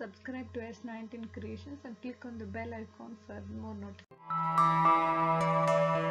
Subscribe to S19 Creations and click on the bell icon for more notifications.